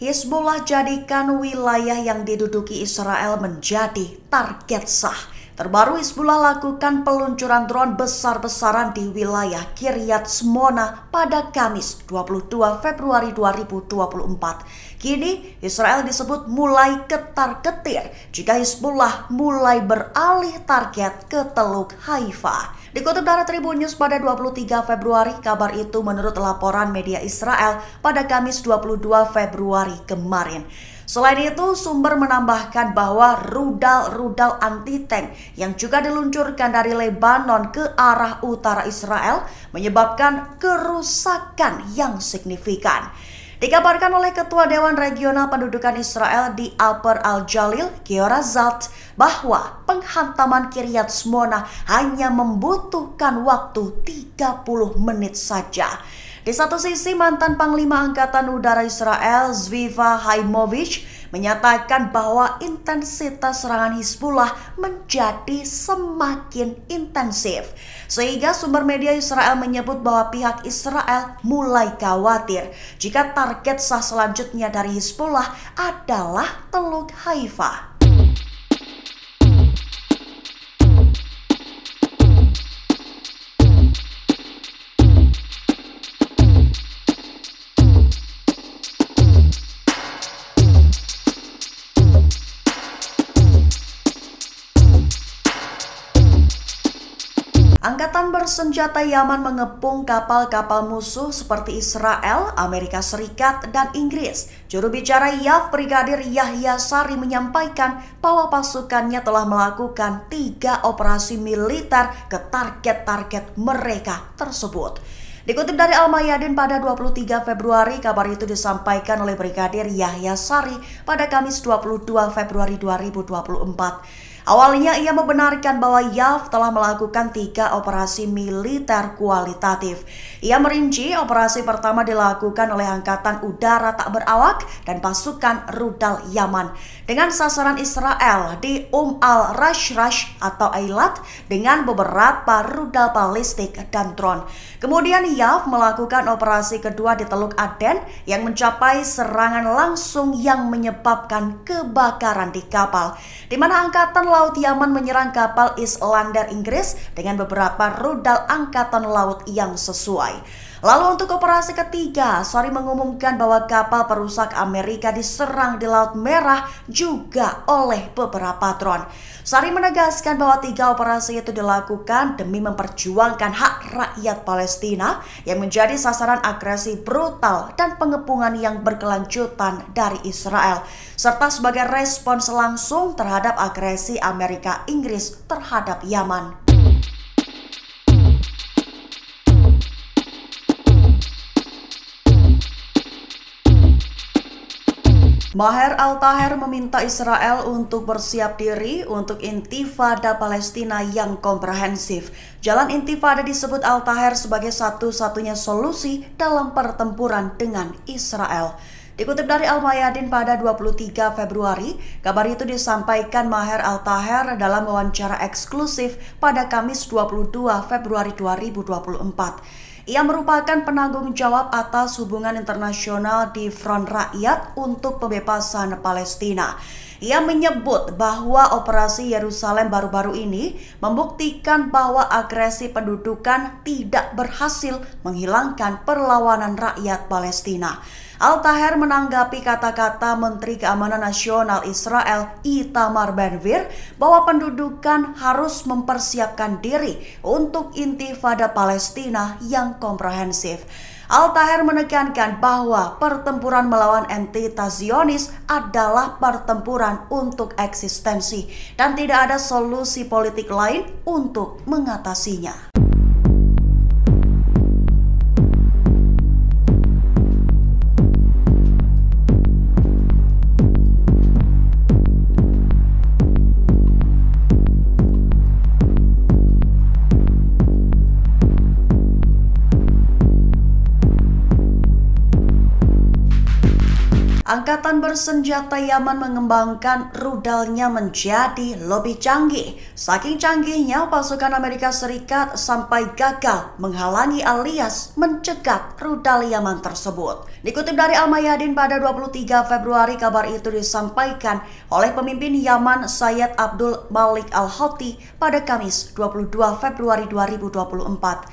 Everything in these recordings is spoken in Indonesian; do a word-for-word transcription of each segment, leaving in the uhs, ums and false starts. Hizbullah jadikan wilayah yang diduduki Israel menjadi target sah. Terbaru Hizbullah lakukan peluncuran drone besar-besaran di wilayah Kiryat Shmona pada Kamis dua puluh dua Februari dua ribu dua puluh empat. Kini Israel disebut mulai ketar-ketir jika Hizbullah mulai beralih target ke Teluk Haifa. Dikutip dari Tribun News pada dua puluh tiga Februari, kabar itu menurut laporan media Israel pada Kamis dua puluh dua Februari kemarin. Selain itu, sumber menambahkan bahwa rudal-rudal anti-tank yang juga diluncurkan dari Lebanon ke arah utara Israel menyebabkan kerusakan yang signifikan. Dikabarkan oleh Ketua Dewan Regional Pendudukan Israel di Upper Al-Jalil, Gyora Zalt, bahwa penghantaman Kiryat Shmona hanya membutuhkan waktu tiga puluh menit saja. Di satu sisi, mantan Panglima Angkatan Udara Israel, Zviva Haimovich, menyatakan bahwa intensitas serangan Hizbullah menjadi semakin intensif. Sehingga sumber media Israel menyebut bahwa pihak Israel mulai khawatir jika target sah selanjutnya dari Hizbullah adalah Teluk Haifa. Angkatan Bersenjata Yaman mengepung kapal-kapal musuh seperti Israel, Amerika Serikat, dan Inggris. Juru bicara Y A F Brigadir Yahya Sari menyampaikan bahwa pasukannya telah melakukan tiga operasi militer ke target-target mereka tersebut. Dikutip dari Al-Mayadin pada dua puluh tiga Februari, kabar itu disampaikan oleh Brigadir Yahya Sari pada Kamis dua puluh dua Februari dua ribu dua puluh empat. Awalnya ia membenarkan bahwa Y A F telah melakukan tiga operasi militer kualitatif. Ia merinci operasi pertama dilakukan oleh Angkatan Udara Tak Berawak dan pasukan rudal Yaman dengan sasaran Israel di Um al Rashrash atau Eilat dengan beberapa rudal balistik dan drone. Kemudian Y A F melakukan operasi kedua di Teluk Aden yang mencapai serangan langsung yang menyebabkan kebakaran di kapal, di mana Angkatan Laut Yaman menyerang kapal Islander Inggris dengan beberapa rudal angkatan laut yang sesuai. Lalu untuk operasi ketiga, Sari mengumumkan bahwa kapal perusak Amerika diserang di Laut Merah juga oleh beberapa drone. Sari menegaskan bahwa tiga operasi itu dilakukan demi memperjuangkan hak rakyat Palestina yang menjadi sasaran agresi brutal dan pengepungan yang berkelanjutan dari Israel, serta sebagai respons langsung terhadap agresi Amerika Inggris terhadap Yaman. Maher Al-Taher meminta Israel untuk bersiap diri untuk Intifada Palestina yang komprehensif. Jalan Intifada disebut Al-Taher sebagai satu-satunya solusi dalam pertempuran dengan Israel. Dikutip dari Al-Mayadin pada dua puluh tiga Februari, kabar itu disampaikan Maher Al-Taher dalam wawancara eksklusif pada Kamis dua puluh dua Februari dua ribu dua puluh empat. Ia merupakan penanggung jawab atas hubungan internasional di Front Rakyat untuk Pembebasan Palestina. Ia menyebut bahwa operasi Yerusalem baru-baru ini membuktikan bahwa agresi pendudukan tidak berhasil menghilangkan perlawanan rakyat Palestina. Al-Taher menanggapi kata-kata Menteri Keamanan Nasional Israel Itamar Ben-Vir bahwa pendudukan harus mempersiapkan diri untuk Intifada Palestina yang komprehensif. Al-Taher menekankan bahwa pertempuran melawan entitas Zionis adalah pertempuran untuk eksistensi dan tidak ada solusi politik lain untuk mengatasinya. Angkatan Bersenjata Yaman mengembangkan rudalnya menjadi lebih canggih. Saking canggihnya, pasukan Amerika Serikat sampai gagal menghalangi alias mencegat rudal Yaman tersebut. Dikutip dari Al-Mayadin pada dua puluh tiga Februari, kabar itu disampaikan oleh pemimpin Yaman Sayyid Abdul Malik Al-Houthi pada Kamis dua puluh dua Februari dua ribu dua puluh empat.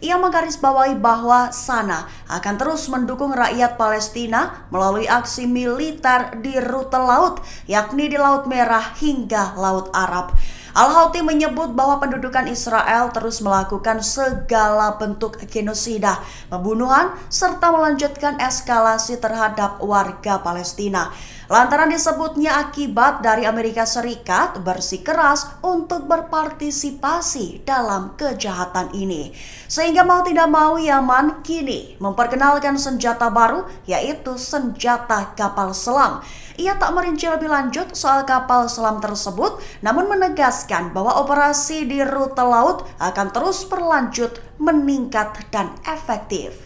Ia menggarisbawahi bahwa S A N A akan terus mendukung rakyat Palestina melalui aksi militer di rute laut, yakni di Laut Merah hingga Laut Arab. Al-Houthi menyebut bahwa pendudukan Israel terus melakukan segala bentuk genosida, pembunuhan, serta melanjutkan eskalasi terhadap warga Palestina. Lantaran disebutnya akibat dari Amerika Serikat bersikeras untuk berpartisipasi dalam kejahatan ini. Sehingga mau tidak mau Yaman kini memperkenalkan senjata baru, yaitu senjata kapal selam. Ia tak merinci lebih lanjut soal kapal selam tersebut, namun menegaskan bahwa operasi di rute laut akan terus berlanjut, meningkat, dan efektif.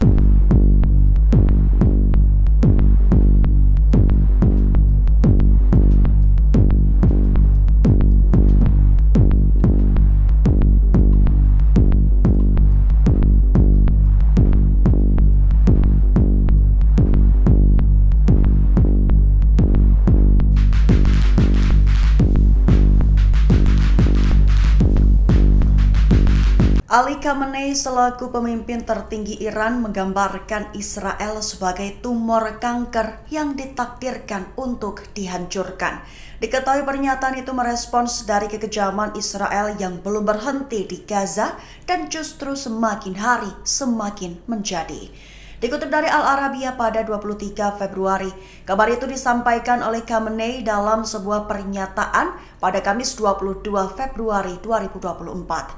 Ali Khamenei selaku pemimpin tertinggi Iran menggambarkan Israel sebagai tumor kanker yang ditakdirkan untuk dihancurkan. Diketahui pernyataan itu merespons dari kekejaman Israel yang belum berhenti di Gaza dan justru semakin hari semakin menjadi. Dikutip dari Al-Arabiya pada dua puluh tiga Februari, kabar itu disampaikan oleh Khamenei dalam sebuah pernyataan pada Kamis dua puluh dua Februari dua ribu dua puluh empat.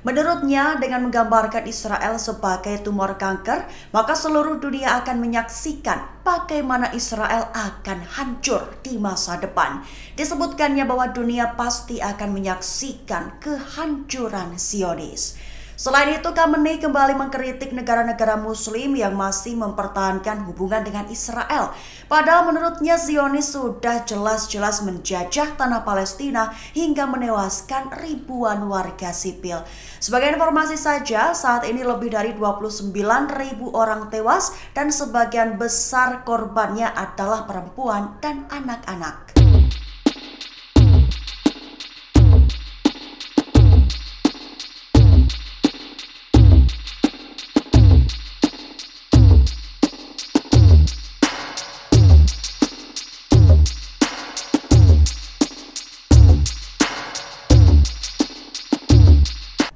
Menurutnya, dengan menggambarkan Israel sebagai tumor kanker, maka seluruh dunia akan menyaksikan bagaimana Israel akan hancur di masa depan. Disebutkannya bahwa dunia pasti akan menyaksikan kehancuran Zionis. Selain itu, Khamenei kembali mengkritik negara-negara muslim yang masih mempertahankan hubungan dengan Israel. Padahal menurutnya Zionis sudah jelas-jelas menjajah tanah Palestina hingga menewaskan ribuan warga sipil. Sebagai informasi saja, saat ini lebih dari dua puluh sembilan ribu orang tewas dan sebagian besar korbannya adalah perempuan dan anak-anak.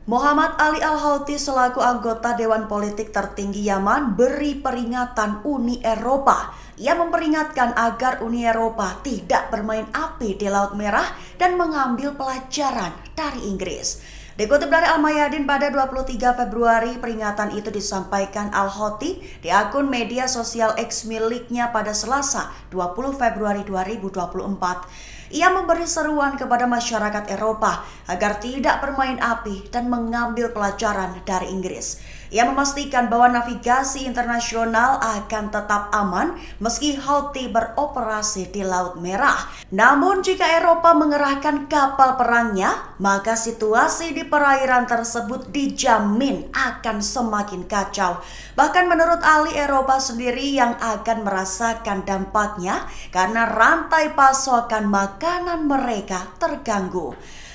Mohammad Ali Al-Houthi selaku anggota Dewan Politik Tertinggi Yaman beri peringatan Uni Eropa. Ia memperingatkan agar Uni Eropa tidak bermain api di Laut Merah dan mengambil pelajaran dari Inggris. Dikutip dari Al-Mayadin pada dua puluh tiga Februari, peringatan itu disampaikan Al-Houthi di akun media sosial X miliknya pada Selasa dua puluh Februari dua ribu dua puluh empat. Ia memberi seruan kepada masyarakat Eropa agar tidak bermain api dan mengambil pelajaran dari Inggris. Ia memastikan bahwa navigasi internasional akan tetap aman meski Houthi beroperasi di Laut Merah. Namun jika Eropa mengerahkan kapal perangnya, maka situasi di perairan tersebut dijamin akan semakin kacau. Bahkan menurut Ali, Eropa sendiri yang akan merasakan dampaknya karena rantai pasokan makanan mereka terganggu.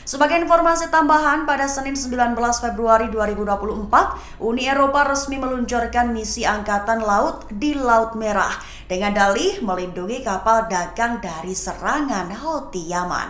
Sebagai informasi tambahan, pada Senin sembilan belas Februari dua ribu dua puluh empat, Uni Eropa resmi meluncurkan misi Angkatan Laut di Laut Merah dengan dalih melindungi kapal dagang dari serangan Houthi Yaman.